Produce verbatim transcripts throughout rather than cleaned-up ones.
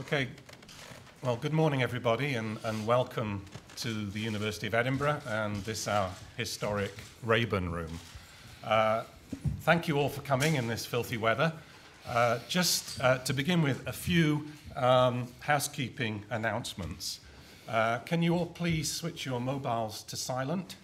Okay, well, good morning, everybody, and, and welcome to the University of Edinburgh and this, our historic Rayburn room. Uh, thank you all for coming in this filthy weather. Uh, just uh, to begin with, a few um, housekeeping announcements. Uh, can you all please switch your mobiles to silent?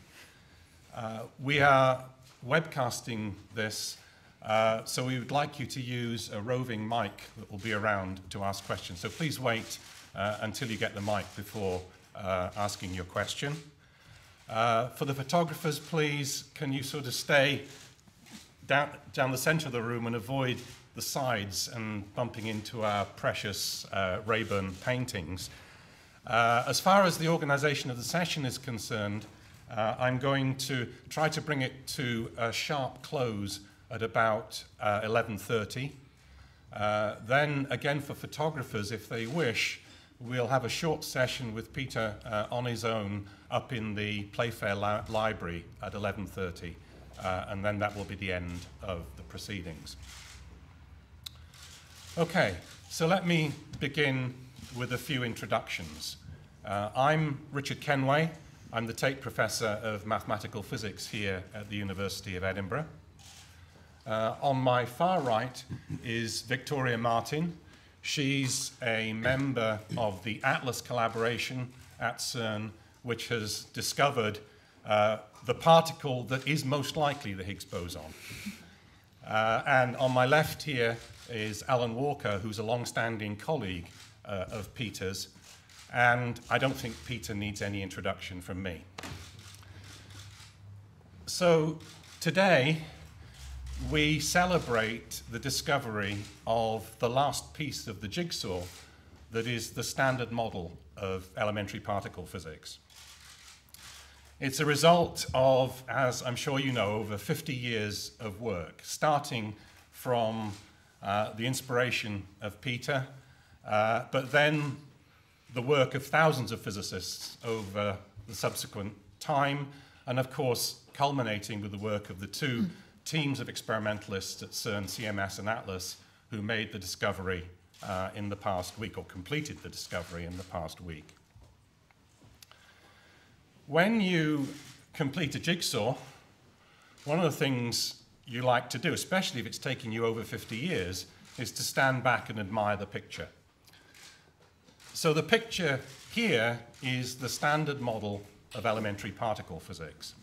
Uh, we are webcasting this, uh, so we would like you to use a roving mic that will be around to ask questions. So please wait uh, until you get the mic before uh, asking your question. Uh, for the photographers, please, can you sort of stay down, down the center of the room and avoid the sides and bumping into our precious uh, Rayburn paintings. Uh, as far as the organisation of the session is concerned, uh, I'm going to try to bring it to a sharp close at about uh, eleven thirty. Uh, then, again, for photographers, if they wish, we'll have a short session with Peter uh, on his own up in the Playfair li- library at eleven thirty, uh, and then that will be the end of the proceedings. Okay, so let me begin with a few introductions. Uh, I'm Richard Kenway. I'm the Tate Professor of Mathematical Physics here at the University of Edinburgh. Uh, on my far right is Victoria Martin. She's a member of the ATLAS collaboration at CERN, which has discovered uh, the particle that is most likely the Higgs boson. Uh, and on my left here is Alan Walker, who's a long-standing colleague Uh, of Peter's, and I don't think Peter needs any introduction from me. So today we celebrate the discovery of the last piece of the jigsaw that is the standard model of elementary particle physics. It's a result of, as I'm sure you know, over fifty years of work, starting from uh, the inspiration of Peter, Uh, but then the work of thousands of physicists over the subsequent time, and of course culminating with the work of the two teams of experimentalists at CERN, C M S and ATLAS, who made the discovery uh, in the past week, or completed the discovery in the past week. When you complete a jigsaw, one of the things you like to do, especially if it's taking you over fifty years, is to stand back and admire the picture. So the picture here is the standard model of elementary particle physics.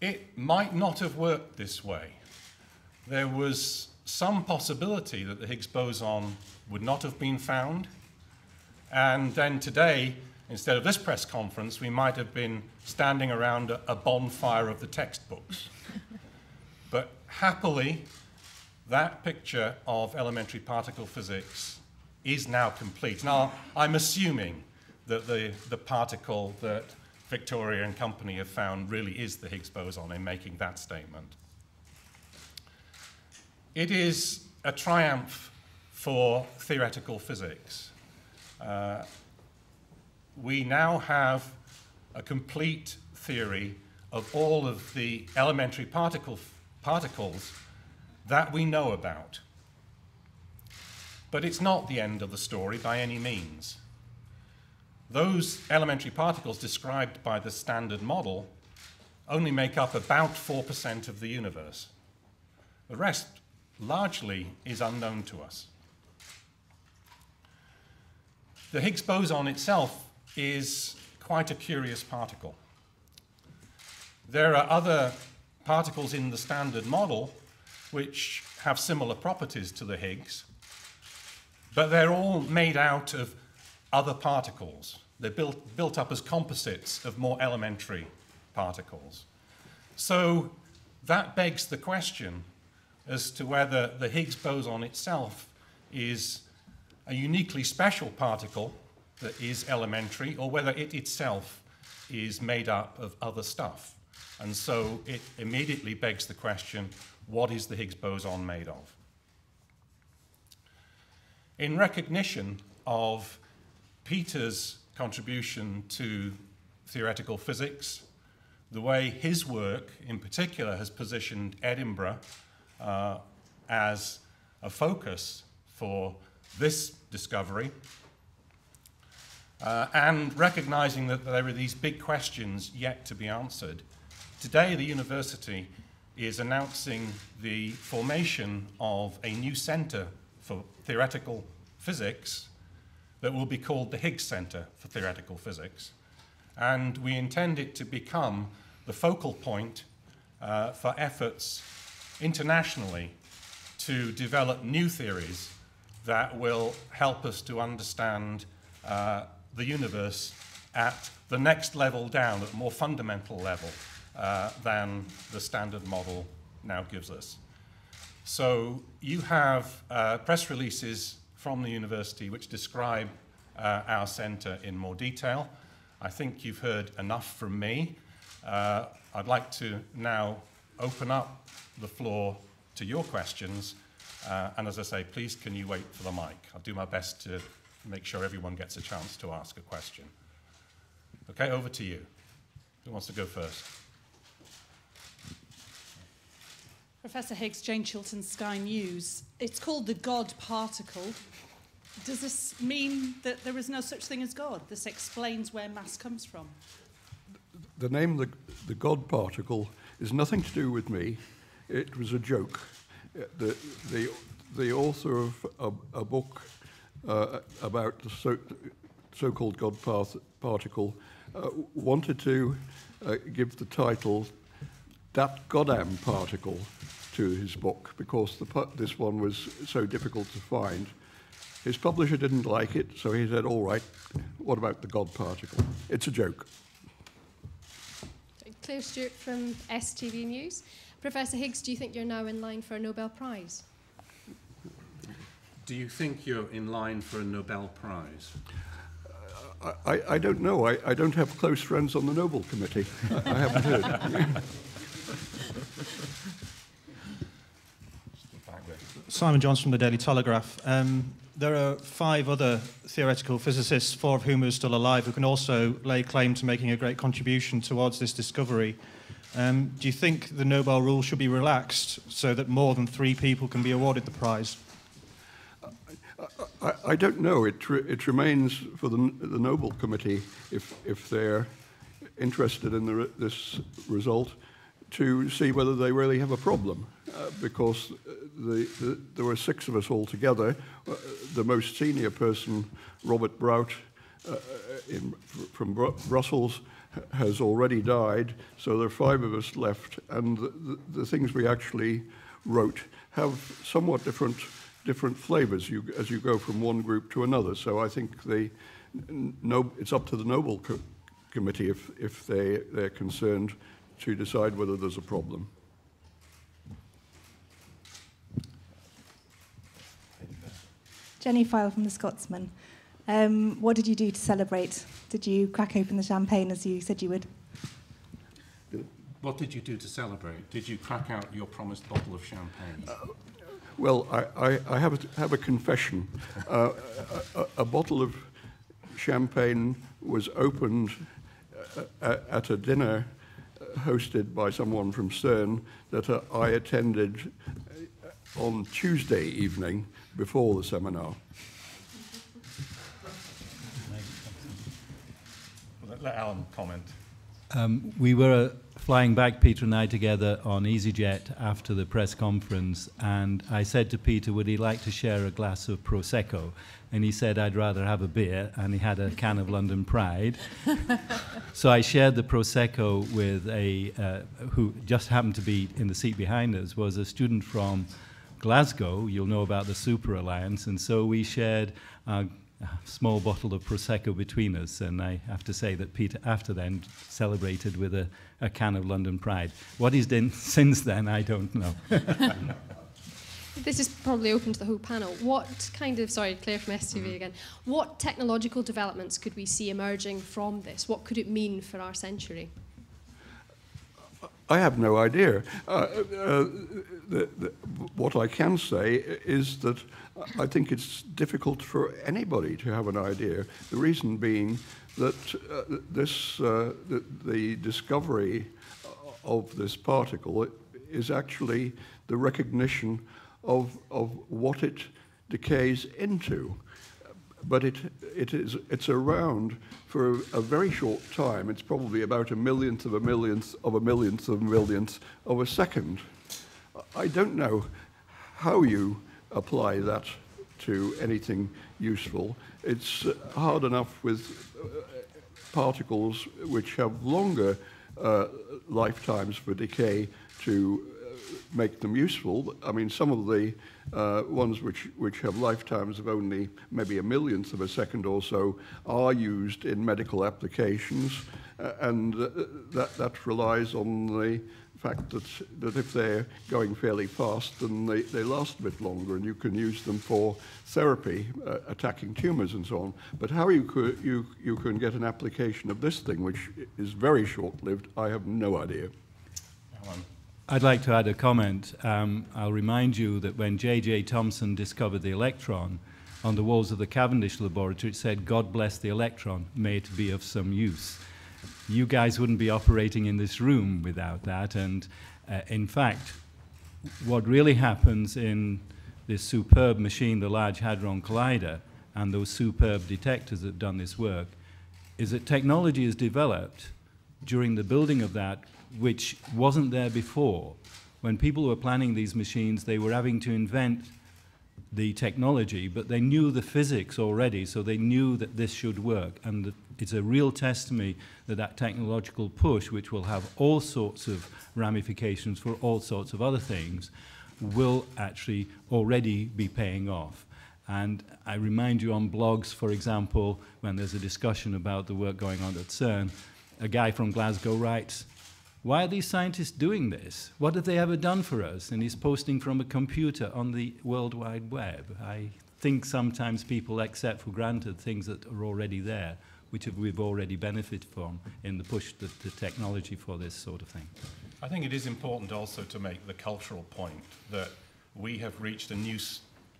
It might not have worked this way. There was some possibility that the Higgs boson would not have been found. And then today, instead of this press conference, we might have been standing around a bonfire of the textbooks. But happily, that picture of elementary particle physics is now complete. Now, I'm assuming that the, the particle that Victoria and company have found really is the Higgs boson in making that statement. It is a triumph for theoretical physics. Uh, we now have a complete theory of all of the elementary particle particles that we know about. But it's not the end of the story by any means. Those elementary particles described by the standard model only make up about four percent of the universe. The rest largely is unknown to us. The Higgs boson itself is quite a curious particle. There are other particles in the standard model which have similar properties to the Higgs, but they're all made out of other particles. They're built, built up as composites of more elementary particles. So that begs the question as to whether the Higgs boson itself is a uniquely special particle that is elementary, or whether it itself is made up of other stuff. And so it immediately begs the question, what is the Higgs boson made of? In recognition of Peter's contribution to theoretical physics, the way his work in particular has positioned Edinburgh uh, as a focus for this discovery, uh, and recognizing that there were these big questions yet to be answered. Today, the university is announcing the formation of a new center for theoretical physics that will be called the Higgs Center for Theoretical Physics. And we intend it to become the focal point uh, for efforts internationally to develop new theories that will help us to understand uh, the universe at the next level down, at a more fundamental level uh, than the Standard Model now gives us. So you have uh, press releases from the university which describe uh, our center in more detail. I think you've heard enough from me. Uh, I'd like to now open up the floor to your questions. Uh, and as I say, please can you wait for the mic? I'll do my best to make sure everyone gets a chance to ask a question. Okay, over to you. Who wants to go first? Professor Higgs, Jane Chilton, Sky News. It's called the God particle. Does this mean that there is no such thing as God? This explains where mass comes from. The name, the, the God particle, is nothing to do with me. It was a joke. The, the, the author of a, a book uh, about the so, so-called God path, particle uh, wanted to uh, give the title "That Goddamn Particle" to his book because the, this one was so difficult to find. His publisher didn't like it, so he said, all right, what about the God particle? It's a joke. Claire Stewart from S T V News. Professor Higgs, do you think you're now in line for a Nobel Prize? Do you think you're in line for a Nobel Prize? Uh, I, I don't know. I, I don't have close friends on the Nobel Committee. I, I haven't heard. Simon Johns from the Daily Telegraph. Um, there are five other theoretical physicists, four of whom are still alive, who can also lay claim to making a great contribution towards this discovery. Um, do you think the Nobel rule should be relaxed so that more than three people can be awarded the prize? I, I, I don't know. It, re, it remains for the, the Nobel Committee, if, if they're interested in the, this result, to see whether they really have a problem, uh, because the, the, there were six of us all together. Uh, the most senior person, Robert Brout, uh, in, from Br Brussels, has already died, so there are five of us left, and the, the things we actually wrote have somewhat different different flavors you, as you go from one group to another. So I think the no, it's up to the Nobel co Committee if if they they're concerned to decide whether there's a problem. Jenny File from the Scotsman. Um, what did you do to celebrate? Did you crack open the champagne as you said you would? What did you do to celebrate? Did you crack out your promised bottle of champagne? Uh, well, I, I, I have, a, have a confession. Uh, a, a, a bottle of champagne was opened uh, at a dinner hosted by someone from CERN that uh, I attended on Tuesday evening before the seminar. Let Alan comment. Um, we were uh, flying back, Peter and I, together on EasyJet after the press conference, and I said to Peter, would he like to share a glass of Prosecco? And he said, I'd rather have a beer, and he had a can of London Pride. So I shared the Prosecco with a, uh, who just happened to be in the seat behind us, was a student from Glasgow. You'll know about the Super Alliance, and so we shared our a small bottle of Prosecco between us, and I have to say that Peter, after then, celebrated with a, a can of London Pride. What he's done since then, I don't know. This is probably open to the whole panel. What kind of, sorry, Claire from S T V mm-hmm. again, what technological developments could we see emerging from this? What could it mean for our century? I have no idea. Uh, uh, the, the, what I can say is that I think it's difficult for anybody to have an idea. The reason being that uh, this, uh, the, the discovery of this particle is actually the recognition of, of what it decays into. But it, it is, it's around for a, a very short time. It's probably about a millionth of a millionth of a millionth of a millionth of a second. I don't know how you apply that to anything useful. It's hard enough with particles which have longer uh, lifetimes for decay to make them useful. I mean, some of the uh, ones which, which have lifetimes of only maybe a millionth of a second or so are used in medical applications, uh, and uh, that, that relies on the fact that, that if they're going fairly fast, then they, they last a bit longer, and you can use them for therapy, uh, attacking tumors and so on. But how you, could, you, you can get an application of this thing, which is very short-lived, I have no idea. Alan. I'd like to add a comment. Um, I'll remind you that when J J Thomson discovered the electron, on the walls of the Cavendish laboratory it said, "God bless the electron, may it be of some use." You guys wouldn't be operating in this room without that, and uh, in fact, what really happens in this superb machine, the Large Hadron Collider, and those superb detectors that have done this work, is that technology is developed during the building of that which wasn't there before. When people were planning these machines, they were having to invent the technology, but they knew the physics already, so they knew that this should work. And it's a real testimony that that technological push, which will have all sorts of ramifications for all sorts of other things, will actually already be paying off. And I remind you on blogs, for example, when there's a discussion about the work going on at CERN, a guy from Glasgow writes, "Why are these scientists doing this? What have they ever done for us?" And he's posting from a computer on the World Wide Web. I think sometimes people accept for granted things that are already there, which we've already benefited from in the push to the technology for this sort of thing. I think it is important also to make the cultural point that we have reached a new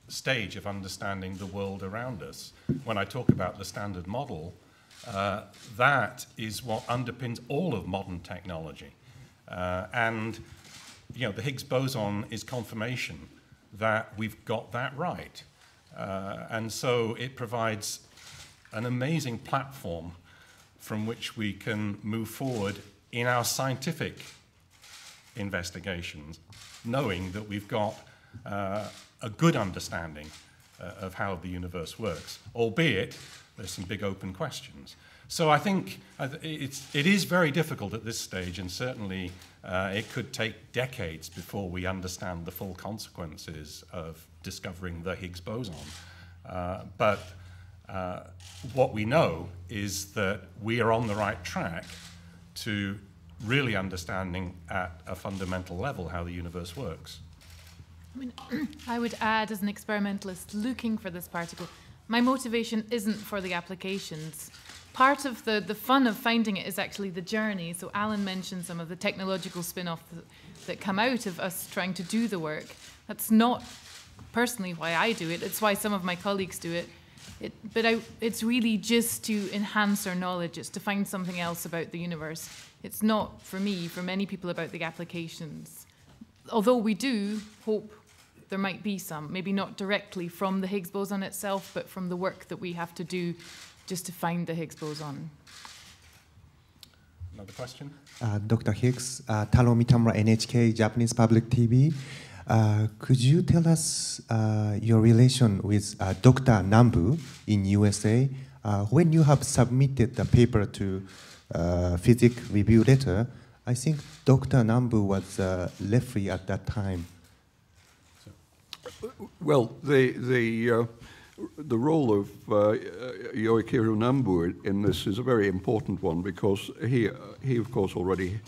stage of understanding the world around us. When I talk about the Standard Model, Uh, that is what underpins all of modern technology. Uh, and, you know, the Higgs boson is confirmation that we've got that right. Uh, and so it provides an amazing platform from which we can move forward in our scientific investigations, knowing that we've got uh, a good understanding uh, of how the universe works, albeit there's some big open questions. So I think it's, it is very difficult at this stage, and certainly uh, it could take decades before we understand the full consequences of discovering the Higgs boson. Uh, but uh, what we know is that we are on the right track to really understanding at a fundamental level how the universe works. I mean, I would add, as an experimentalist looking for this particle, my motivation isn't for the applications. Part of the, the fun of finding it is actually the journey. So Alan mentioned some of the technological spin-offs that, that come out of us trying to do the work. That's not personally why I do it. It's why some of my colleagues do it. it but I, it's really just to enhance our knowledge. It's to find something else about the universe. It's not, for me, for many people, about the applications. Although we do hope there might be some, maybe not directly from the Higgs boson itself, but from the work that we have to do just to find the Higgs boson. Another question? Uh, Doctor Higgs, uh, Taro Mitamura, N H K, Japanese Public T V. Uh, could you tell us uh, your relation with uh, Doctor Nambu in U S A? Uh, when you have submitted the paper to uh, Physics Review Letter, I think Doctor Nambu was a referee at that time. Well, the the uh, the role of uh, Yoichiro Nambu in this is a very important one, because he uh, he of course already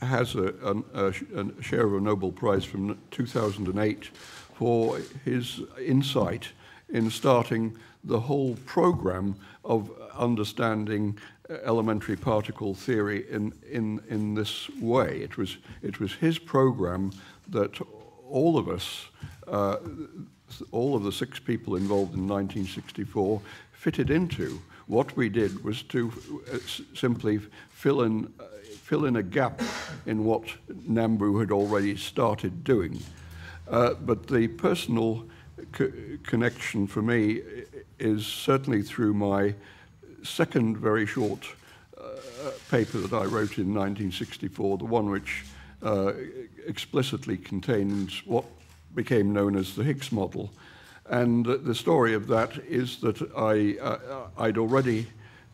has a, a, a share of a Nobel Prize from two thousand eight for his insight in starting the whole program of understanding elementary particle theory in in in this way. It was it was his program that all of us. Uh, all of the six people involved in nineteen sixty-four fitted into. What we did was to uh, s simply fill in, uh, fill in a gap in what Nambu had already started doing. Uh, but the personal co connection for me is certainly through my second very short uh, paper that I wrote in nineteen sixty-four, the one which uh, explicitly contains what became known as the Higgs model. And uh, the story of that is that I, uh, I'd already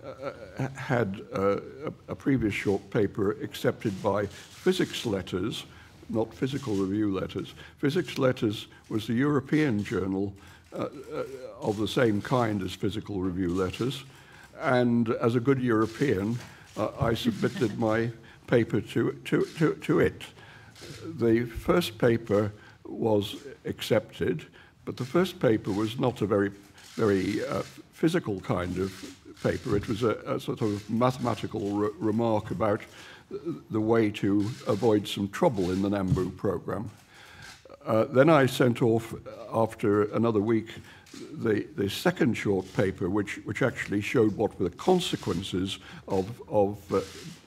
uh, had uh, a previous short paper accepted by Physics Letters, not Physical Review Letters. Physics Letters was the European journal uh, uh, of the same kind as Physical Review Letters. And as a good European, uh, I submitted my paper to, to, to, to it. The first paper was accepted, but the first paper was not a very, very uh, physical kind of paper. It was a, a sort of mathematical re remark about the way to avoid some trouble in the Nambu program. Uh, then I sent off, after another week, the, the second short paper, which, which actually showed what were the consequences of, of uh,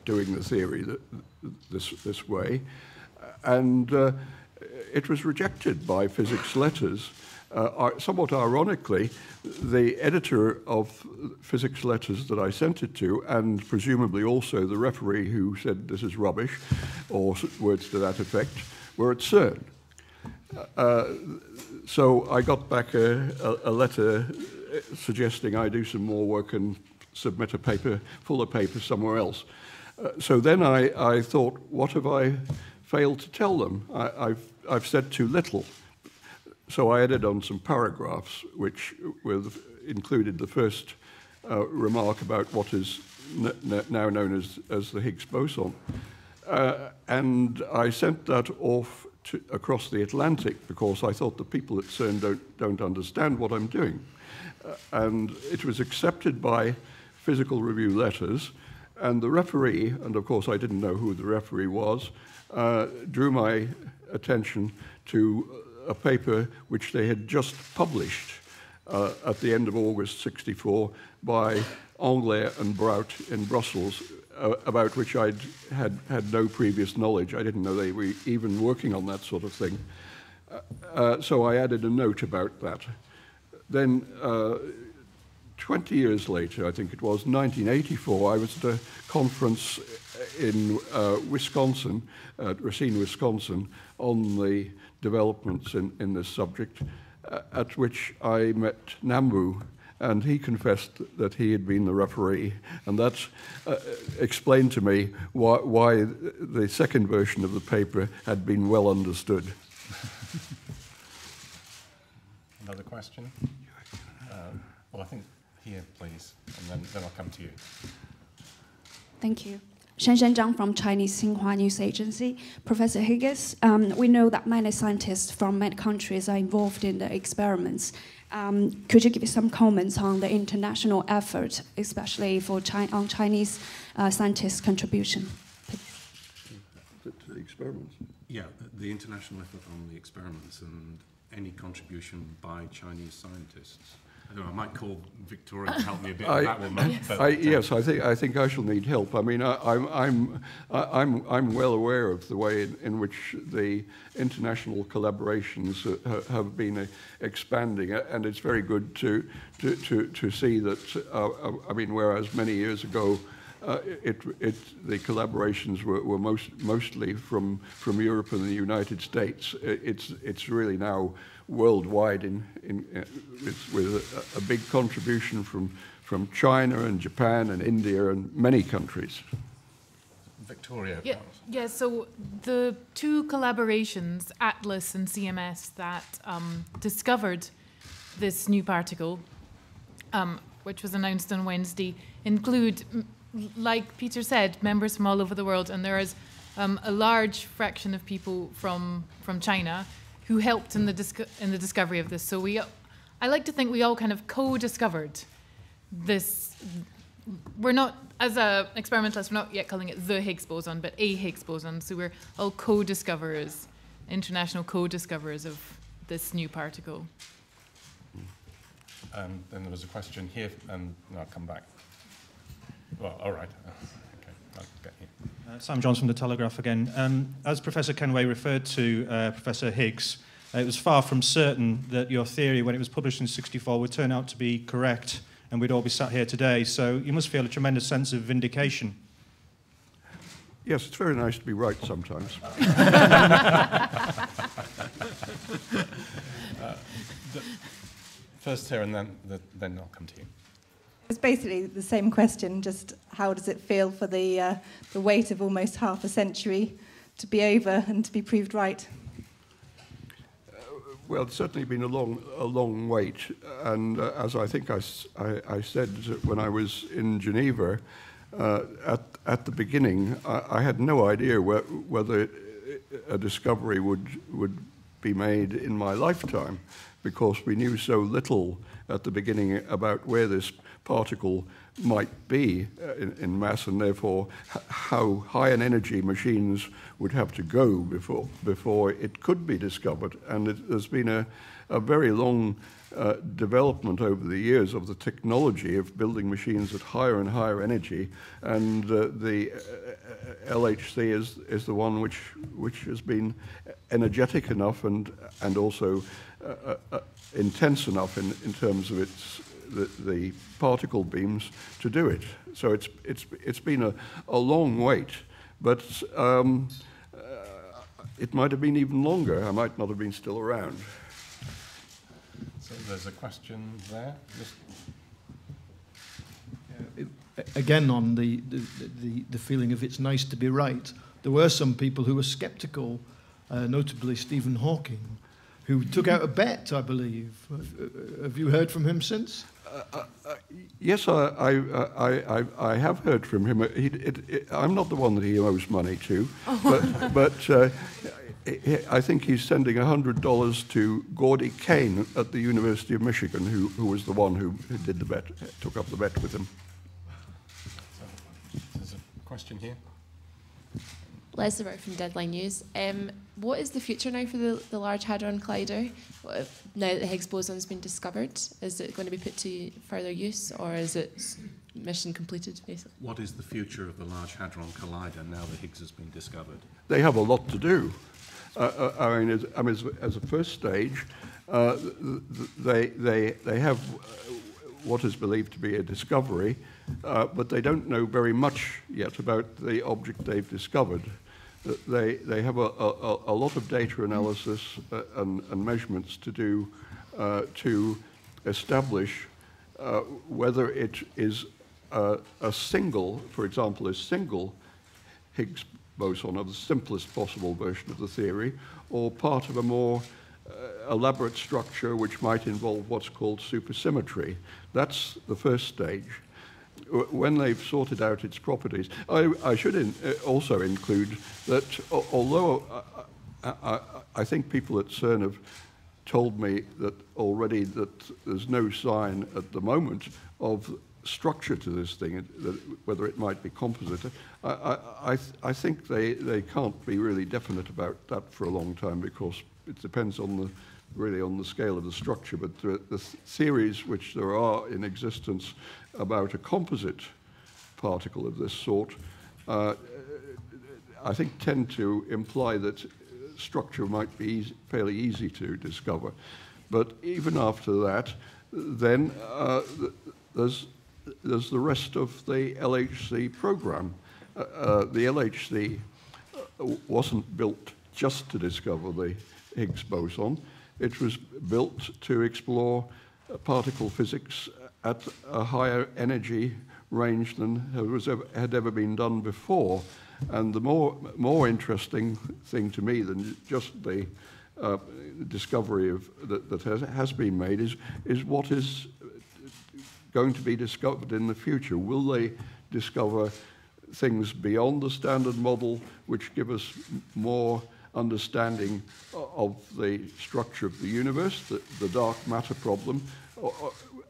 doing the theory that, this, this way. And uh, it was rejected by Physics Letters. Uh, somewhat ironically, the editor of Physics Letters that I sent it to, and presumably also the referee who said this is rubbish, or words to that effect, were at CERN. Uh, so I got back a, a, a letter suggesting I do some more work and submit a paper, fuller paper somewhere else. Uh, so then I, I thought, what have I failed to tell them? I, I've, I've said too little. So I added on some paragraphs, which were the, included the first uh, remark about what is n n now known as, as the Higgs boson. Uh, and I sent that off to, across the Atlantic, because I thought the people at CERN don't, don't understand what I'm doing. Uh, and it was accepted by Physical Review Letters, and the referee, and of course I didn't know who the referee was, uh, drew my attention to a paper which they had just published uh, at the end of August sixty-four by Anglais and Brout in Brussels, uh, about which I had had no previous knowledge. I didn't know they were even working on that sort of thing. Uh, uh, so I added a note about that. Then uh, twenty years later, I think it was, nineteen eighty-four, I was at a conference in uh, Wisconsin, at Racine, Wisconsin, on the developments in, in this subject, uh, at which I met Nambu, and he confessed that he had been the referee, and that uh, explained to me why, why the second version of the paper had been well understood. Another question? Um, well, I think here, please, and then, then I'll come to you. Thank you. Shenzhen Zhang from Chinese Xinhua News Agency. Professor Higgs, um, we know that many scientists from many countries are involved in the experiments. Um, could you give some comments on the international effort, especially for China, on Chinese uh, scientists' contribution? To the experiments? Yeah, the international effort on the experiments and any contribution by Chinese scientists. I, know, I might call Victoria to help me a bit on that one. I, yes, I think I think I shall need help. I mean, I, I'm I'm I'm I'm well aware of the way in, in which the international collaborations uh, have been uh, expanding, and it's very good to to to, to see that. Uh, I mean, whereas many years ago, uh, it it the collaborations were, were most mostly from from Europe and the United States. It's it's really now worldwide, in, in, uh, with, with a, a big contribution from, from China and Japan and India and many countries. Victoria. Yeah, yeah, so the two collaborations, ATLAS and C M S, that um, discovered this new particle, um, which was announced on Wednesday, include, like Peter said, members from all over the world, and there is um, a large fraction of people from, from China who helped in the, disco in the discovery of this. So we, I like to think we all kind of co-discovered this. We're not, as an experimentalist, we're not yet calling it the Higgs boson, but a Higgs boson. So we're all co-discoverers, international co-discoverers of this new particle. And then there was a question here, and no, I'll come back. Well, all right. Okay, I'll get here. Uh, Simon Johns from The Telegraph again. Um, as Professor Kenway referred to, uh, Professor Higgs, It was far from certain that your theory, when it was published in sixty-four, would turn out to be correct, and we'd all be sat here today. So you must feel a tremendous sense of vindication. Yes, it's very nice to be right sometimes. uh, the, first here, and then, the, then I'll come to you. It's basically the same question, just how does it feel for the, uh, the wait of almost half a century to be over and to be proved right? Well, it's certainly been a long, a long wait, and uh, as I think I, I, I said when I was in Geneva, uh, at, at the beginning, I, I had no idea where, whether a discovery would, would be made in my lifetime, because we knew so little at the beginning about where this particle might be in, in mass, and therefore how high an energy machines would have to go before before it could be discovered. And it, there's been a, a very long uh, development over the years of the technology of building machines at higher and higher energy, and uh, the uh, L H C is is the one which which has been energetic enough and and also uh, uh, intense enough in in terms of its The, the particle beams to do it. So it's it's it's been a, a long wait, but um, uh, it might have been even longer. I might not have been still around. So there's a question there. Just... Yeah. It, again, on the the, the the feeling of it's nice to be right. There were some people who were sceptical, uh, notably Stephen Hawking, who took out a bet, I believe. Have you heard from him since? Uh, uh, yes, I, I, I, I, I have heard from him. He, it, it, I'm not the one that he owes money to, but, but uh, I think he's sending one hundred dollars to Gordy Kane at the University of Michigan, who, who was the one who did the bet, took up the bet with him. So, there's a question here. Leslie Burke from Deadline News. Um, what is the future now for the, the Large Hadron Collider? What, now that the Higgs boson has been discovered, is it going to be put to further use, or is it mission completed, basically? What is the future of the Large Hadron Collider now that Higgs has been discovered? They have a lot to do. Uh, I mean, as, I mean, as, as a first stage, uh, they, they, they have what is believed to be a discovery, uh, but they don't know very much yet about the object they've discovered. They, they have a, a, a lot of data analysis uh, and, and measurements to do uh, to establish uh, whether it is uh, a single, for example, a single Higgs boson of the simplest possible version of the theory, or part of a more uh, elaborate structure which might involve what's called supersymmetry. That's the first stage. When they've sorted out its properties, I, I should in, uh, also include that uh, although I, I, I think people at CERN have told me that already that there's no sign at the moment of structure to this thing, that whether it might be composite, I, I, I, th I think they, they can't be really definite about that for a long time, because it depends on the really on the scale of the structure, but the, the th theories which there are in existence about a composite particle of this sort, uh, I think tend to imply that structure might be easy, fairly easy to discover. But even after that, then uh, there's, there's the rest of the L H C program. Uh, uh, the L H C wasn't built just to discover the Higgs boson. It was built to explore particle physics at a higher energy range than was ever, had ever been done before. And the more, more interesting thing to me than just the uh, discovery of, that, that has, has been made is, is what is going to be discovered in the future. Will they discover things beyond the Standard Model which give us more understanding of the structure of the universe, the, the dark matter problem?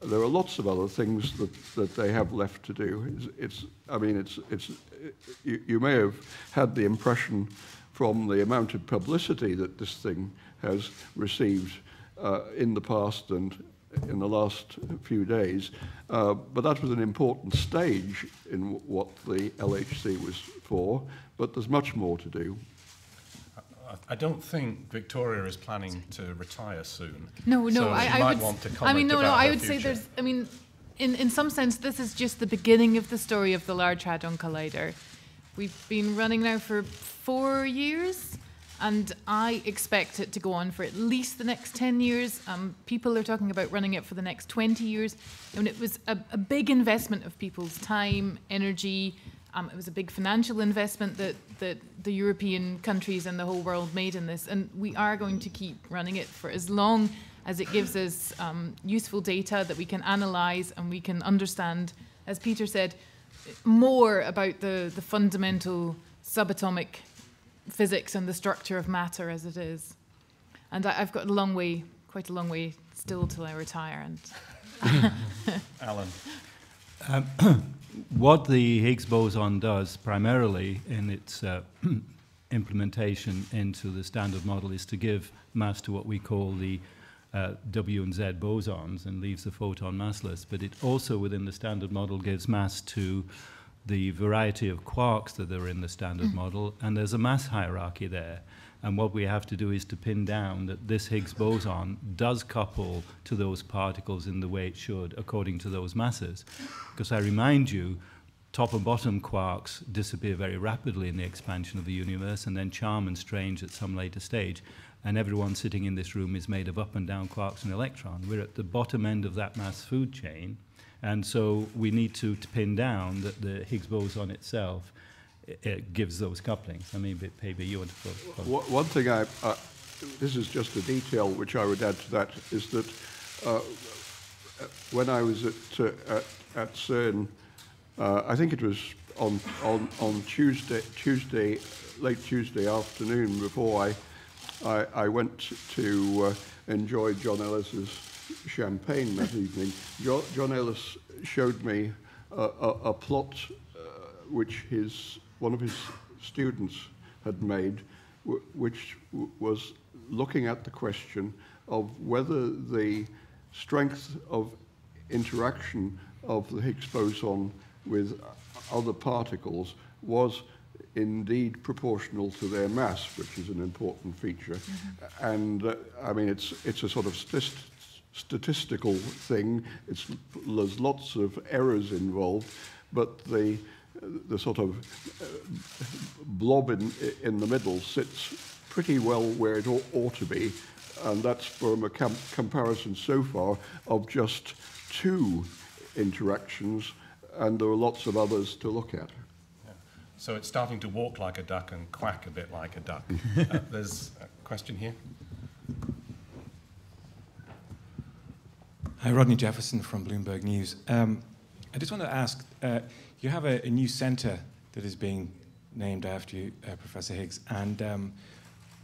There are lots of other things that, that they have left to do. It's, it's I mean, it's, it's, it, you, you may have had the impression from the amount of publicity that this thing has received uh, in the past and in the last few days, uh, but that was an important stage in w what the L H C was for, but there's much more to do. I don't think Victoria is planning to retire soon. No, no, so I, I might would. Want to comment I mean, no, about no. I would future. say there's. I mean, in in some sense, this is just the beginning of the story of the Large Hadron Collider. We've been running now for four years, and I expect it to go on for at least the next ten years. Um, people are talking about running it for the next twenty years. I mean, it was a, a big investment of people's time, energy. Um, it was a big financial investment that, that the European countries and the whole world made in this. And we are going to keep running it for as long as it gives us um, useful data that we can analyze and we can understand, as Peter said, more about the, the fundamental subatomic physics and the structure of matter as it is. And I, I've got a long way, quite a long way still till I retire. And Alan. Um, what the Higgs boson does primarily in its uh, implementation into the Standard Model is to give mass to what we call the uh, W and Z bosons and leaves the photon massless. But it also, within the Standard Model, gives mass to the variety of quarks that are in the Standard mm. Model, and there's a mass hierarchy there. And what we have to do is to pin down that this Higgs boson does couple to those particles in the way it should, according to those masses. Because I remind you, top and bottom quarks disappear very rapidly in the expansion of the universe, and then charm and strange at some later stage. And everyone sitting in this room is made of up and down quarks and electron. We're at the bottom end of that mass food chain. And so we need to, to pin down that the Higgs boson itself it, it gives those couplings. I mean, maybe you want to follow. One thing I, uh, this is just a detail which I would add to that, is that uh, when I was at, uh, at, at CERN, uh, I think it was on, on, on Tuesday, Tuesday, late Tuesday afternoon before I, I, I went to uh, enjoy John Ellis's champagne that evening, jo John Ellis showed me uh, a, a plot uh, which his one of his students had made, w which w was looking at the question of whether the strength of interaction of the Higgs boson with other particles was indeed proportional to their mass, which is an important feature. Mm-hmm. And uh, I mean, it's it's a sort of st statistical thing. It's, there's lots of errors involved, but the the sort of blob in in the middle sits pretty well where it ought, ought to be, and that's from a com comparison so far of just two interactions, and there are lots of others to look at. Yeah. So it's starting to walk like a duck and quack a bit like a duck. uh, there's a question here. Hi, Rodney Jefferson from Bloomberg News. Um, I just want to ask, uh, you have a, a new centre that is being named after you, uh, Professor Higgs, and um,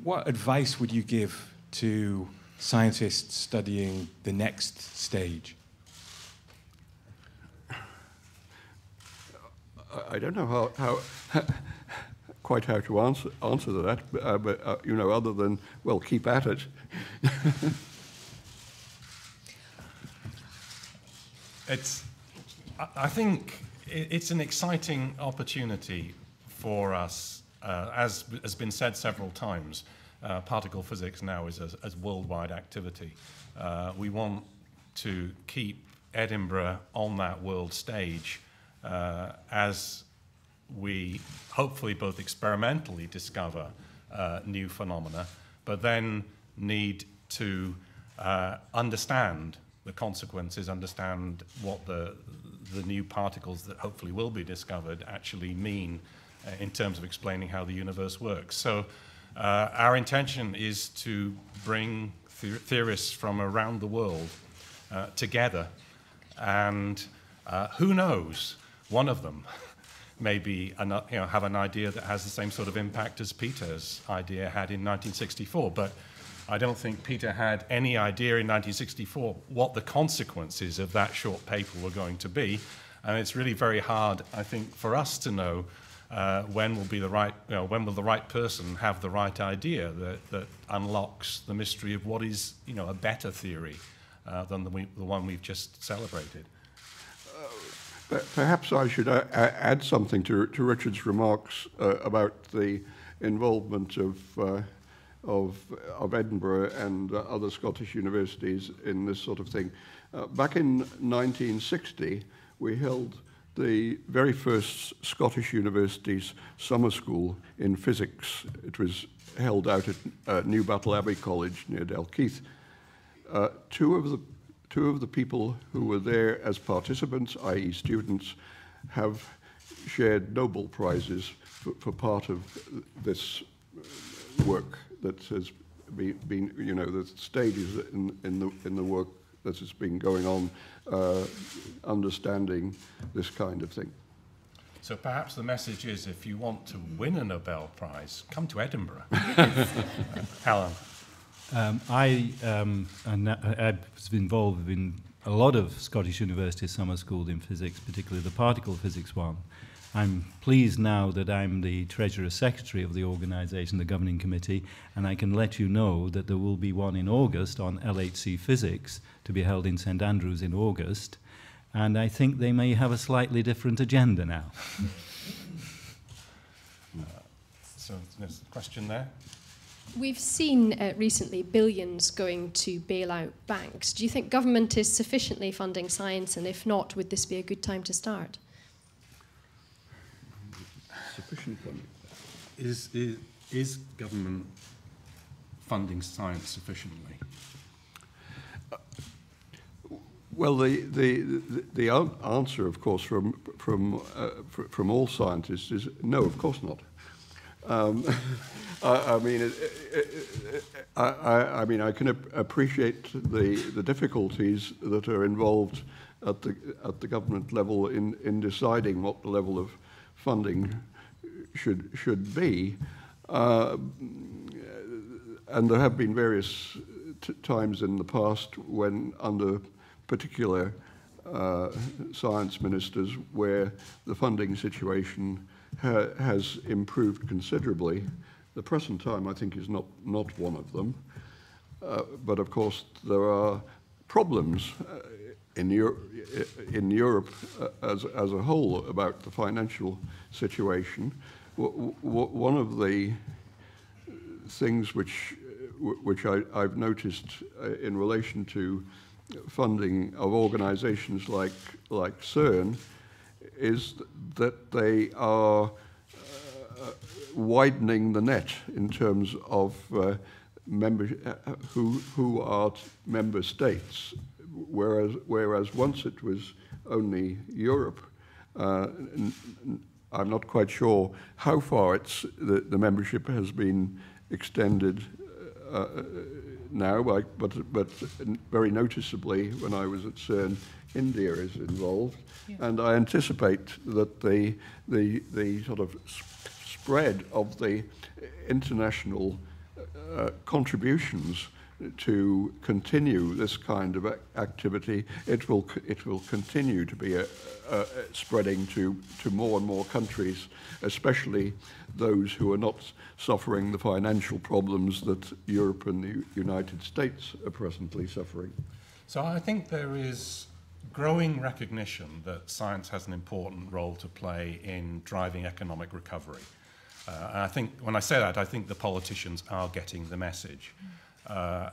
what advice would you give to scientists studying the next stage? I don't know how, how quite how to answer, answer that, uh, but uh, you know, other than, well, keep at it. It's, I think it's an exciting opportunity for us, uh, as has been said several times. Uh, particle physics now is a, a worldwide activity. Uh, we want to keep Edinburgh on that world stage uh, as we hopefully both experimentally discover uh, new phenomena, but then need to uh, understand the consequences, understand what the, the new particles that hopefully will be discovered actually mean uh, in terms of explaining how the universe works. So uh, our intention is to bring the theorists from around the world uh, together, and uh, who knows, one of them maybe you know, have an idea that has the same sort of impact as Peter's idea had in nineteen sixty-four. But I don't think Peter had any idea in nineteen sixty-four what the consequences of that short paper were going to be. And it's really very hard, I think, for us to know uh, when will be the right, you know, when will the right person have the right idea that, that unlocks the mystery of what is, you know, a better theory uh, than the, we, the one we've just celebrated. Uh, perhaps I should uh, add something to, to Richard's remarks uh, about the involvement of uh, of, of Edinburgh and uh, other Scottish universities in this sort of thing. Uh, back in nineteen sixty, we held the very first Scottish University's summer school in physics. It was held out at uh, New Battle Abbey College near Dalkeith. Uh, two of the two of the people who were there as participants, that is students, have shared Nobel Prizes for, for part of this work that has been, been you know, the stages in, in the in the work that has been going on, uh, understanding this kind of thing. So perhaps the message is, if you want to win a Nobel Prize, come to Edinburgh. Alan? Um, I, um, I was involved in a lot of Scottish university summer school in physics, particularly the particle physics one. I'm pleased now that I'm the Treasurer Secretary of the organisation, the Governing Committee, and I can let you know that there will be one in August on L H C Physics to be held in St Andrews in August, and I think they may have a slightly different agenda now. uh, so there's a question there. We've seen uh, recently billions going to bail out banks. Do you think government is sufficiently funding science, and if not, would this be a good time to start? Sufficient funding. Is, is, is government funding science sufficiently? Uh, well, the, the, the, the answer, of course, from, from, uh, from all scientists is no, of course not. Um, I, I mean, it, it, it, I, I mean, I can ap appreciate the the difficulties that are involved at the at the government level in in deciding what the level of funding should should be, uh, and there have been various t times in the past when under particular uh, science ministers where the funding situation Ha, has improved considerably. The present time, I think, is not, not one of them. Uh, but of course, there are problems uh, in, Euro in Europe uh, as, as a whole about the financial situation. W w one of the things which, which I, I've noticed uh, in relation to funding of organizations like, like CERN is that they are uh, widening the net in terms of uh, member, uh, who, who are member states, whereas, whereas once it was only Europe. Uh, I'm not quite sure how far it's, the, the membership has been extended uh, now, but, but very noticeably when I was at CERN, India is involved, yeah. And I anticipate that the, the, the sort of spread of the international uh, contributions to continue this kind of activity, it will, it will continue to be a, a spreading to, to more and more countries, especially those who are not suffering the financial problems that Europe and the United States are presently suffering. So I think there is growing recognition that science has an important role to play in driving economic recovery. Uh, and I think, when I say that, I think the politicians are getting the message. Uh,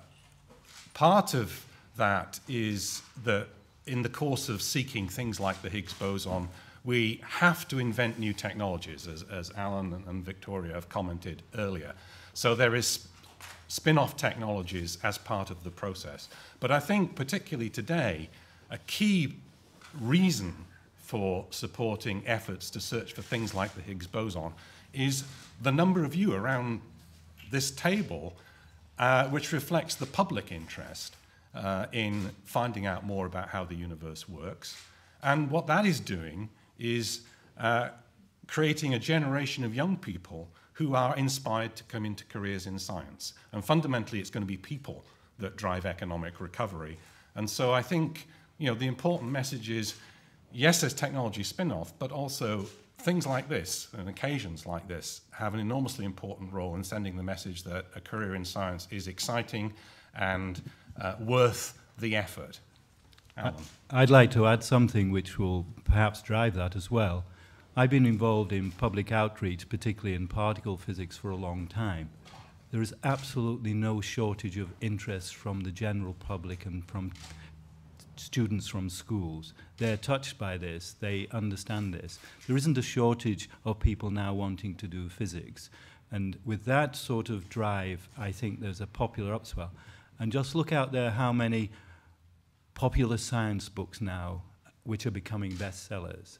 part of that is that in the course of seeking things like the Higgs boson, we have to invent new technologies, as, as Alan and Victoria have commented earlier. So there is spin-off technologies as part of the process. But I think particularly today, a key reason for supporting efforts to search for things like the Higgs boson is the number of you around this table, uh, which reflects the public interest uh, in finding out more about how the universe works. And what that is doing is uh, creating a generation of young people who are inspired to come into careers in science. And fundamentally, it's going to be people that drive economic recovery. And so I think, you know, the important message is, yes, there's technology spin-off, but also things like this and occasions like this have an enormously important role in sending the message that a career in science is exciting and uh, worth the effort. Alan? I'd like to add something which will perhaps drive that as well. I've been involved in public outreach, particularly in particle physics, for a long time. there is absolutely no shortage of interest from the general public and from students from schools. They're touched by this, they understand this. There isn't a shortage of people now wanting to do physics. And with that sort of drive, I think there's a popular upswell. And just look out there how many popular science books now which are becoming bestsellers.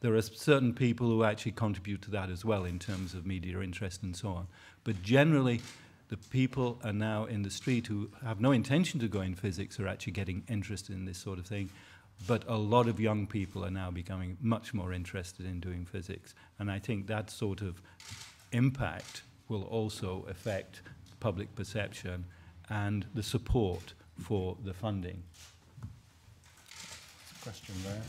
There are certain people who actually contribute to that as well in terms of media interest and so on. But generally, the people are now in the street who have no intention to go in physics are actually getting interested in this sort of thing. But a lot of young people are now becoming much more interested in doing physics. And I think that sort of impact will also affect public perception and the support for the funding. Question there.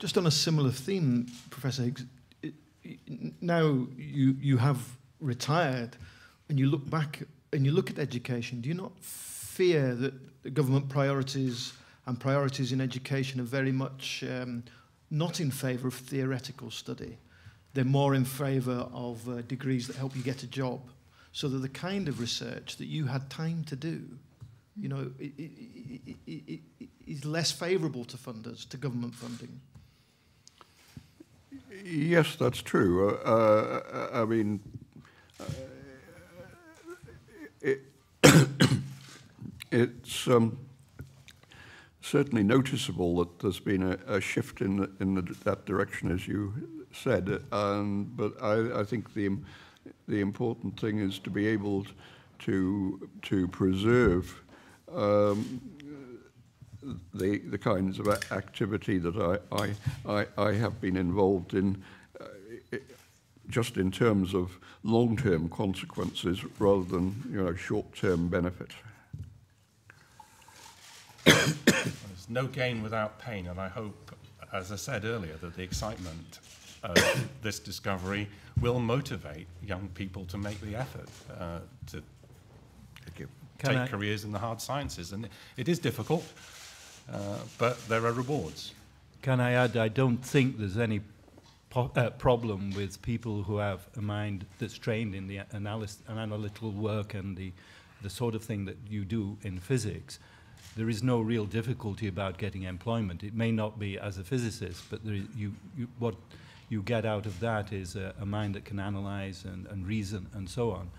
Just on a similar theme, Professor Higgs, it, it, now you, you have retired and you look back and you look at education, do you not fear that the government priorities and priorities in education are very much um, not in favour of theoretical study? They're more in favour of uh, degrees that help you get a job. So that the kind of research that you had time to do, you know, it, it, it, it, it is less favourable to funders, to government funding. Yes, that's true. Uh, uh, I mean, uh, it it's um, certainly noticeable that there's been a, a shift in the, in the, that direction, as you said. Um, but I, I think the the important thing is to be able to to preserve Um, the the kinds of activity that I I, I, I have been involved in, uh, it, just in terms of long-term consequences rather than, you know, short-term benefit. There's no gain without pain, and I hope, as I said earlier, that the excitement of this discovery will motivate young people to make the effort uh, to Thank you. take I? careers in the hard sciences, and it is difficult. Uh, but there are rewards. Can I add, I don't think there's any po uh, problem with people who have a mind that's trained in the analytical work and the, the sort of thing that you do in physics. There is no real difficulty about getting employment. It may not be as a physicist, but there is, you, you, what you get out of that is a, a mind that can analyze and, and reason and so on.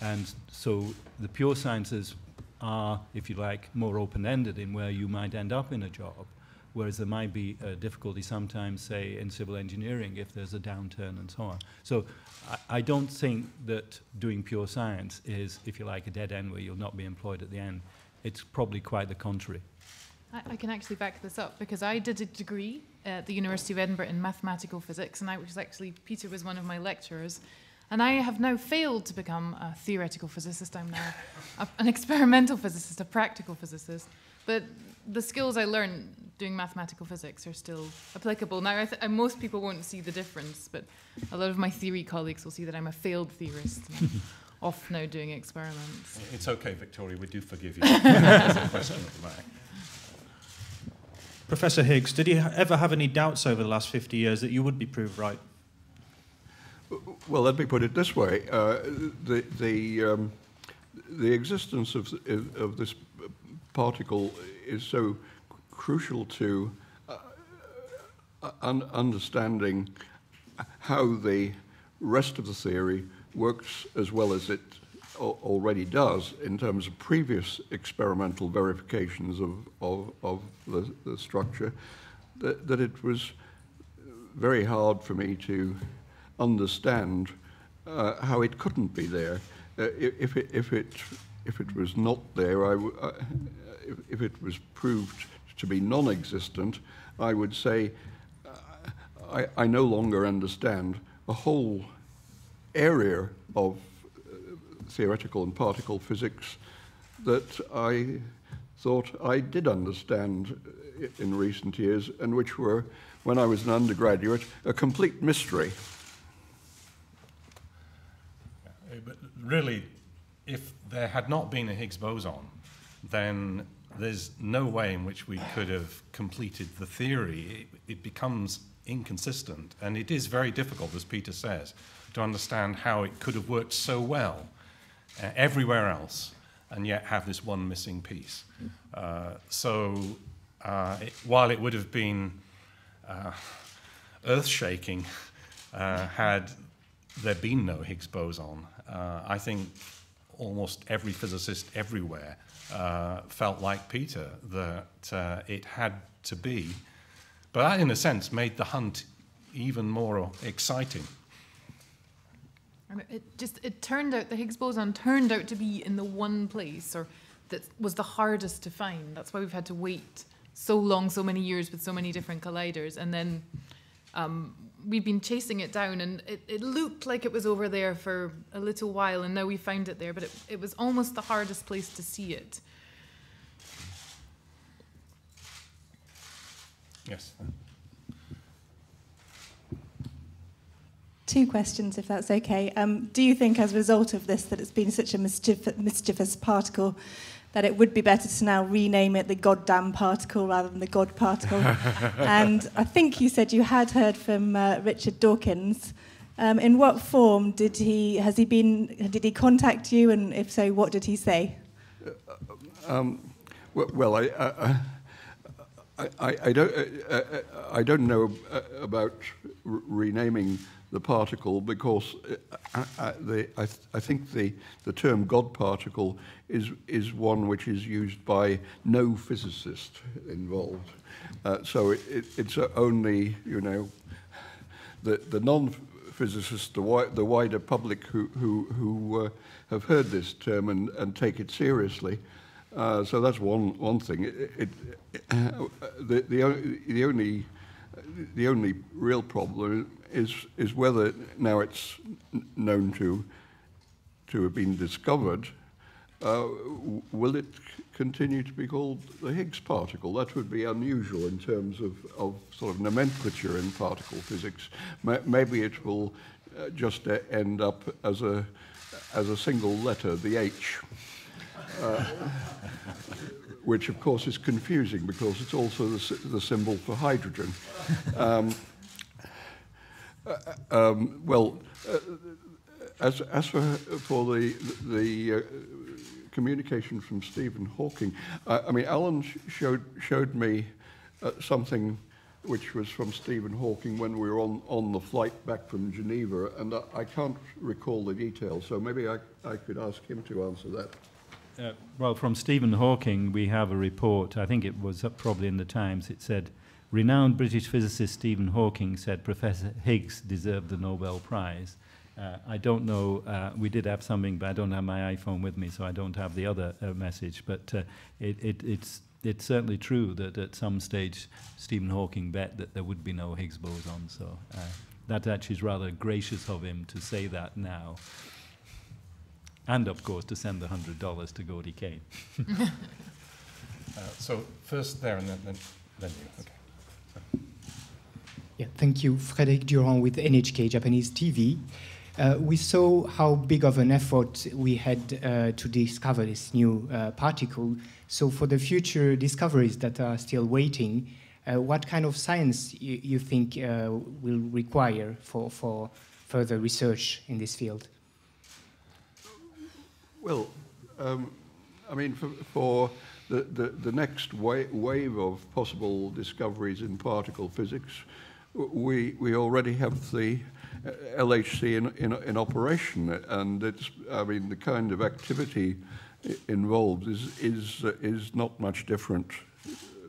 And so the pure sciences are, if you like, more open-ended in where you might end up in a job, whereas there might be a difficulty sometimes, say, in civil engineering if there's a downturn and so on. So I, I don't think that doing pure science is, if you like, a dead end where you'll not be employed at the end. It's probably quite the contrary. I, I can actually back this up because I did a degree at the University of Edinburgh in mathematical physics, and I was actually, Peter was one of my lecturers. And I have now failed to become a theoretical physicist. I'm now a, an experimental physicist, a practical physicist. But the skills I learned doing mathematical physics are still applicable. Now, I th and most people won't see the difference, but a lot of my theory colleagues will see that I'm a failed theorist, and I'm off now doing experiments. It's OK, Victoria, we do forgive you. That's a question at the back. Professor Higgs, did you ever have any doubts over the last fifty years that you would be proved right? Well, let me put it this way: uh, the the um, the existence of of this particle is so crucial to uh, un understanding how the rest of the theory works as well as it al already does in terms of previous experimental verifications of of, of the, the structure. That, that it was very hard for me to understand uh, how it couldn't be there. Uh, if it if it if it was not there, I w uh, if, if it was proved to be non-existent, I would say uh, I I no longer understand a whole area of uh, theoretical and particle physics that I thought I did understand in recent years, and which were, when I was an undergraduate, a complete mystery. But really, if there had not been a Higgs boson, then there's no way in which we could have completed the theory. It, it becomes inconsistent, and it is very difficult, as Peter says, to understand how it could have worked so well uh, everywhere else and yet have this one missing piece. Uh, so uh, it, while it would have been uh, earth-shaking uh, had there been no Higgs boson, uh, I think almost every physicist everywhere uh, felt like Peter that uh, it had to be. But that, in a sense, made the hunt even more exciting. And it just, it turned out, the Higgs boson turned out to be in the one place or that was the hardest to find. That's why we've had to wait so long, so many years with so many different colliders. And then um, we've been chasing it down, and it, it looked like it was over there for a little while, and now we found it there, but it, it was almost the hardest place to see it. Yes. Two questions, if that's okay. Um, do you think, as a result of this, that it's been such a mischief mischievous particle that it would be better to now rename it the goddamn particle rather than the God particle? And I think you said you had heard from uh, Richard Dawkins. Um, in what form did he? Has he been? Did he contact you? And if so, what did he say? Uh, um, well, well, I. Uh, uh, I, I, don't, uh, I don't know about renaming the particle because I, I, the, I, th I think the, the term God particle is, is one which is used by no physicist involved. Uh, so it, it, it's only, you know, the, the non-physicists, the, wi the wider public who, who, who uh, have heard this term and, and take it seriously. Uh, so that's one one thing. It, it, it, the the the only the only real problem is is whether now it's known to to have been discovered, uh, will it continue to be called the Higgs particle? That would be unusual in terms of of sort of nomenclature in particle physics. Maybe it will just end up as a as a single letter, the H. Uh, which, of course, is confusing because it's also the, the symbol for hydrogen. Um, uh, um, well, uh, as, as for, for the, the uh, communication from Stephen Hawking, I, I mean, Alan sh showed, showed me uh, something which was from Stephen Hawking when we were on, on the flight back from Geneva, and I, I can't recall the details, so maybe I, I could ask him to answer that. Uh, well, from Stephen Hawking, we have a report. I think it was probably in the Times. It said, renowned British physicist Stephen Hawking said Professor Higgs deserved the Nobel Prize. Uh, I don't know. Uh, we did have something, but I don't have my iPhone with me, so I don't have the other uh, message. But uh, it, it, it's, it's certainly true that at some stage, Stephen Hawking bet that there would be no Higgs boson. So uh, that actually is rather gracious of him to say that now. And, of course, to send the one hundred dollars to Gordy Kane. uh, so first there and then, then, then you. Okay. Yeah, thank you. Frédéric Durand with N H K Japanese T V. Uh, we saw how big of an effort we had uh, to discover this new uh, particle. So for the future discoveries that are still waiting, uh, what kind of science you, you think uh, will require for, for further research in this field? Well, um, I mean, for, for the, the, the next wa wave of possible discoveries in particle physics, we, we already have the L H C in, in, in operation, and it's, I mean, the kind of activity involved is, is, uh, is not much different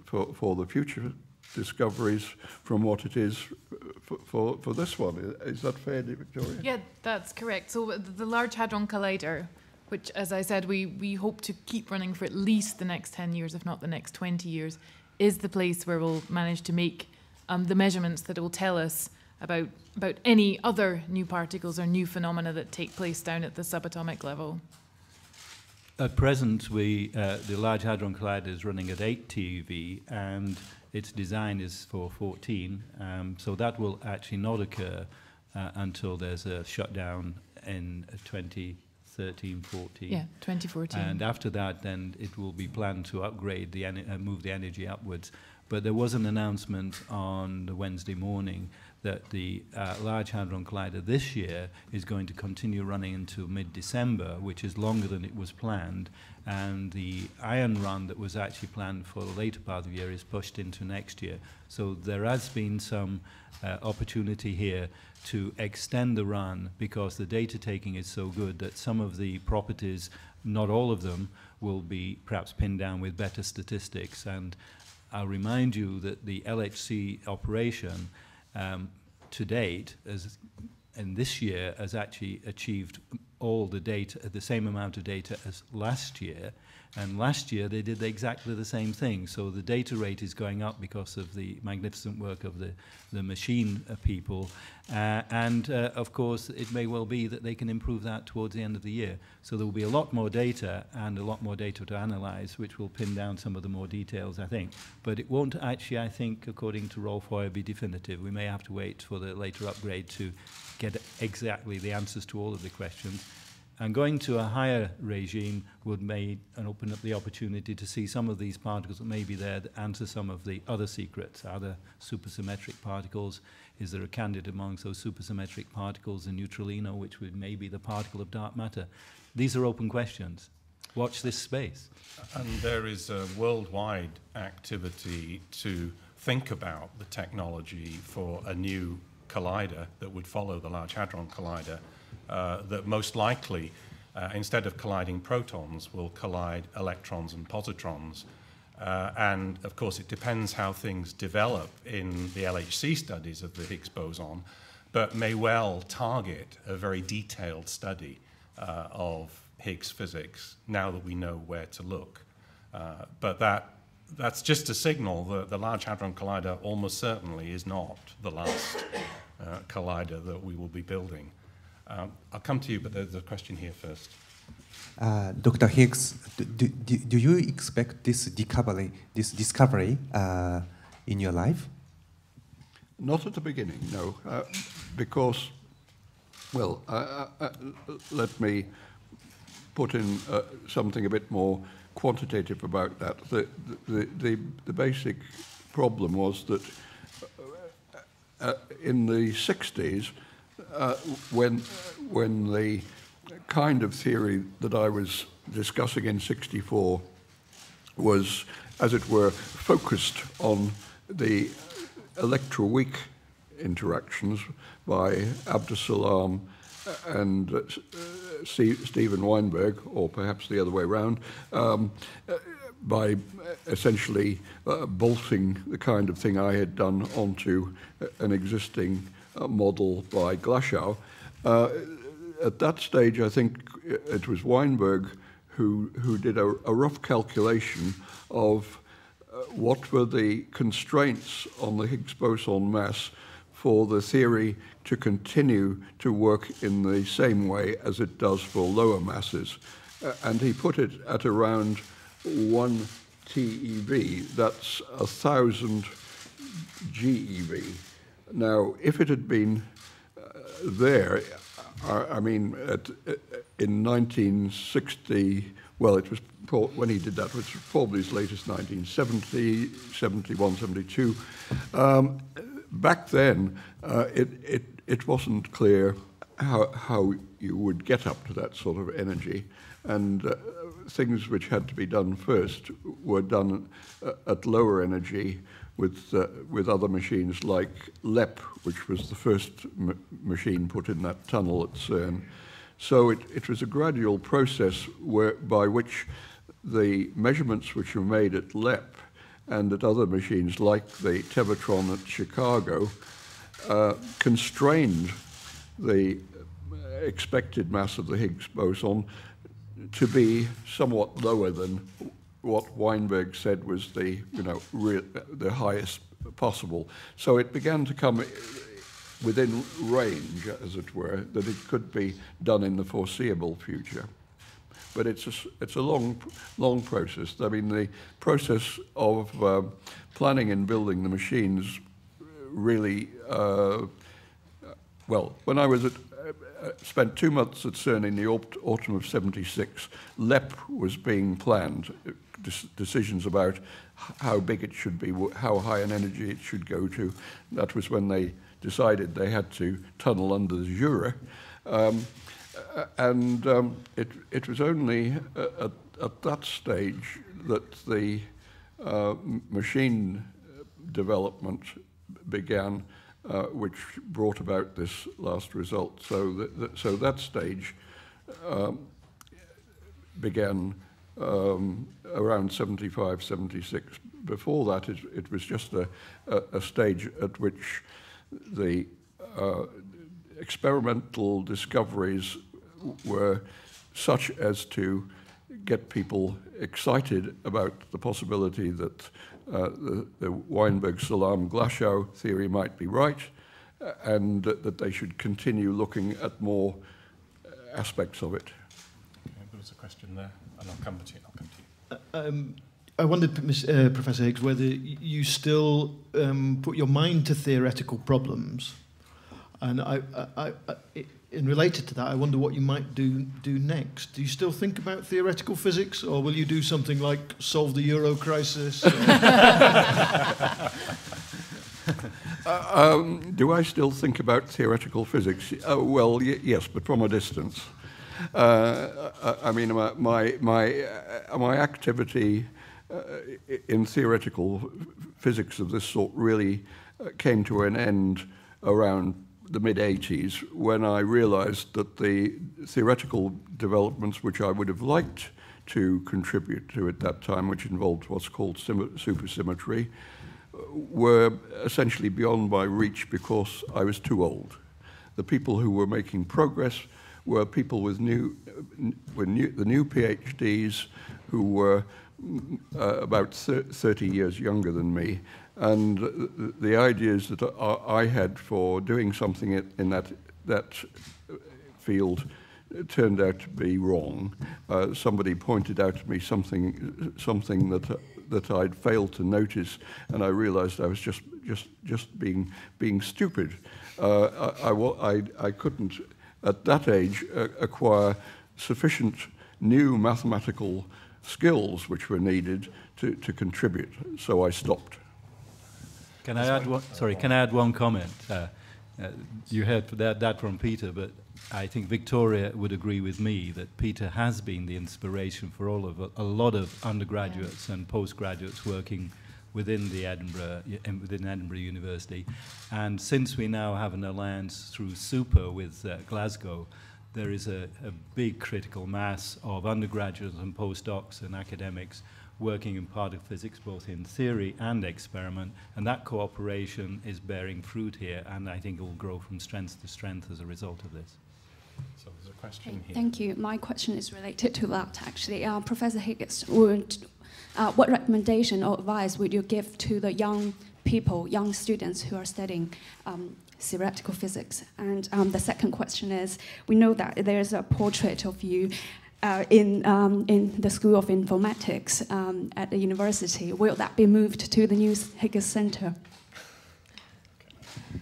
for, for the future discoveries from what it is for, for, for this one. Is that fair, Victoria? Yeah, that's correct. So the Large Hadron Collider, which, as I said, we, we hope to keep running for at least the next ten years, if not the next twenty years, is the place where we'll manage to make um, the measurements that will tell us about, about any other new particles or new phenomena that take place down at the subatomic level. At present, we, uh, the Large Hadron Collider is running at eight TeV, and its design is for fourteen, um, so that will actually not occur uh, until there's a shutdown in twenty thirteen, fourteen. Yeah, twenty fourteen. And after that, then it will be planned to upgrade the en uh, move the energy upwards. But there was an announcement on the Wednesday morning that the uh, Large Hadron Collider this year is going to continue running into mid-December, which is longer than it was planned, and the iron run that was actually planned for the later part of the year is pushed into next year. So there has been some uh, opportunity here to extend the run because the data taking is so good that some of the properties, not all of them, will be perhaps pinned down with better statistics. And I'll remind you that the L H C operation um, to date, as and this year, has actually achieved all the data, the same amount of data as last year. And last year they did exactly the same thing. So the data rate is going up because of the magnificent work of the, the machine uh, people. Uh, and uh, of course, it may well be that they can improve that towards the end of the year. So there will be a lot more data and a lot more data to analyze, which will pin down some of the more details, I think. But it won't actually, I think, according to Rolf Hoyer, be definitive. We may have to wait for the later upgrade to get exactly the answers to all of the questions. And going to a higher regime would make and open up the opportunity to see some of these particles that may be there that answer some of the other secrets. Are there supersymmetric particles? Is there a candidate amongst those supersymmetric particles, the neutralino, which would maybe the particle of dark matter? These are open questions. Watch this space. And there is a worldwide activity to think about the technology for a new collider that would follow the Large Hadron Collider. Uh, that most likely, uh, instead of colliding protons, will collide electrons and positrons. Uh, and, of course, it depends how things develop in the L H C studies of the Higgs boson, but may well target a very detailed study uh, of Higgs physics now that we know where to look. Uh, but that, that's just a signal that the Large Hadron Collider almost certainly is not the last uh, collider that we will be building. Um, I'll come to you, but there's a question here first. Uh, Doctor Higgs, do, do, do you expect this discovery, this discovery uh, in your life? Not at the beginning, no, uh, because, well, uh, uh, let me put in uh, something a bit more quantitative about that. The, the, the, the basic problem was that uh, in the sixties, Uh, when, when the kind of theory that I was discussing in sixty-four was, as it were, focused on the electroweak interactions by Abdus-Salam and uh, Steven Weinberg, or perhaps the other way around, um, by essentially uh, bolting the kind of thing I had done onto an existing model by Glasgow. Uh, at that stage, I think it was Weinberg who, who did a, a rough calculation of uh, what were the constraints on the Higgs boson mass for the theory to continue to work in the same way as it does for lower masses. Uh, and he put it at around one TeV, that's a thousand GeV. Now, if it had been uh, there, I, I mean, at, uh, in nineteen sixty, well, it was when he did that, which was probably his latest nineteen seventy, seventy-one, seventy-two. Um, back then, uh, it, it, it wasn't clear how, how you would get up to that sort of energy. And uh, things which had to be done first were done uh, at lower energy, with, uh, with other machines like LEP, which was the first m machine put in that tunnel at CERN. So it, it was a gradual process where, by which the measurements which were made at LEP and at other machines like the Tevatron at Chicago uh, constrained the expected mass of the Higgs boson to be somewhat lower than what Weinberg said was the, you know, real, the highest possible. So it began to come within range, as it were, that it could be done in the foreseeable future. But it's a, it's a long, long process. I mean, the process of uh, planning and building the machines really, uh, well, when I was at Uh, spent two months at CERN in the autumn of seventy-six. LEP was being planned, De decisions about how big it should be, how high an energy it should go to. That was when they decided they had to tunnel under the Jura. Um, and um, it, it was only at, at that stage that the uh, machine development began, uh, which brought about this last result. So, th th so that stage um, began um, around seventy-five, seventy-six. Before that, it, it was just a, a, a stage at which the uh, experimental discoveries were such as to get people excited about the possibility that uh, the, the Weinberg-Salam-Glashow theory might be right, and that they should continue looking at more aspects of it. Okay, there was a question there, and I'll come to you. I'll come to you. Uh, um, I wondered, uh, Professor Higgs, whether you still um, put your mind to theoretical problems. And I, I, I, I, in related to that, I wonder what you might do do next. Do you still think about theoretical physics, or will you do something like solve the euro crisis? uh, um, do I still think about theoretical physics? Uh, well, y yes, but from a distance. Uh, I, I mean, my my my, uh, my activity uh, in theoretical physics of this sort really uh, came to an end around the mid eighties, when I realized that the theoretical developments which I would have liked to contribute to at that time, which involved what's called supersymmetry, were essentially beyond my reach because I was too old. The people who were making progress were people with new, were new the new PhDs who were uh, about thirty years younger than me. And the ideas that I had for doing something in that, that field turned out to be wrong. Uh, somebody pointed out to me something, something that, that I'd failed to notice, and I realized I was just, just, just being, being stupid. Uh, I, I, I couldn't, at that age, uh, acquire sufficient new mathematical skills which were needed to, to contribute, so I stopped. Can I add one, sorry, can I add one comment? Uh, uh, you heard that, that from Peter, but I think Victoria would agree with me that Peter has been the inspiration for all of a, a lot of undergraduates and postgraduates working within the Edinburgh, within Edinburgh University. And since we now have an alliance through SUPER with uh, Glasgow, there is a, a big critical mass of undergraduates and postdocs and academics working in particle physics, both in theory and experiment, and that cooperation is bearing fruit here, and I think it will grow from strength to strength as a result of this. So there's a question hey, here. Thank you. My question is related to that, actually. Uh, Professor Higgs, would, uh, what recommendation or advice would you give to the young people, young students who are studying um, theoretical physics? And um, the second question is, we know that there's a portrait of you Uh, in, um, in the School of Informatics um, at the university. Will that be moved to the new Higgs Center?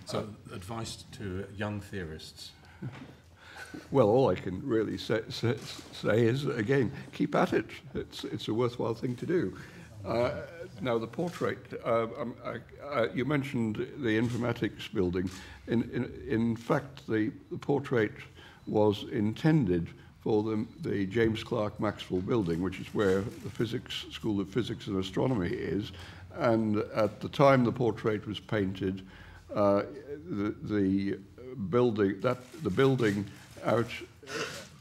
So, uh, advice to young theorists? Well, all I can really say, say, say is, again, keep at it. It's, it's a worthwhile thing to do. Uh, now, the portrait, uh, um, I, uh, you mentioned the informatics building. In, in, in fact, the, the portrait was intended for the, the James Clerk Maxwell Building, which is where the physics, School of Physics and Astronomy is. And at the time the portrait was painted, uh, the, the building that the building out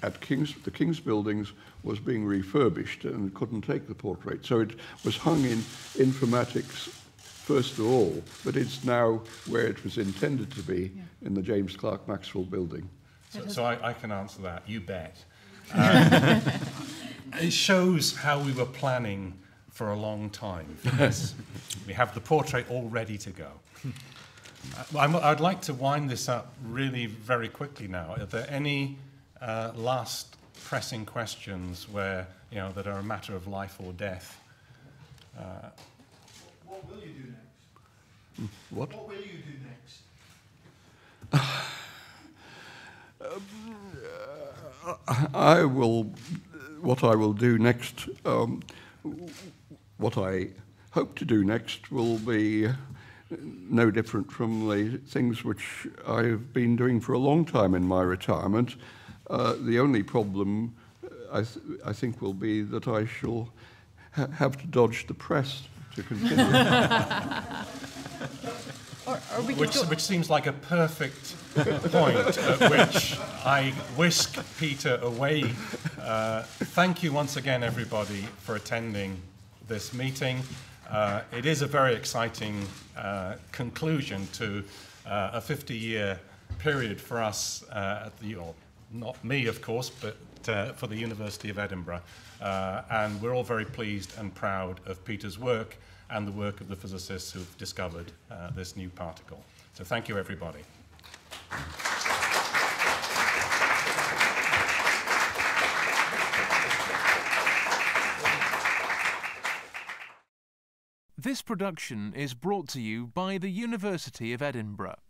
at King's, the King's Buildings was being refurbished and couldn't take the portrait. So it was hung in informatics first of all, but it's now where it was intended to be, yeah, in the James Clerk Maxwell Building. So, so I, I can answer that, you bet. Um, it shows how we were planning for a long time for this. We have the portrait all ready to go. Uh, I'm, I'd like to wind this up really very quickly now. Are there any uh, last pressing questions where, you know, that are a matter of life or death? Uh, what will you do next? What? What will you do next? Um, uh, I will, what I will do next, um, what I hope to do next will be no different from the things which I've been doing for a long time in my retirement. Uh, the only problem I, th I think will be that I shall ha have to dodge the press to continue. or, or we which, which seems like a perfect point at which I whisk Peter away. Uh, thank you once again, everybody, for attending this meeting. Uh, it is a very exciting uh, conclusion to uh, a fifty-year period for us uh, at the, or not me, of course, but uh, for the University of Edinburgh. Uh, and we're all very pleased and proud of Peter's work and the work of the physicists who've discovered uh, this new particle. So thank you, everybody. This production is brought to you by the University of Edinburgh.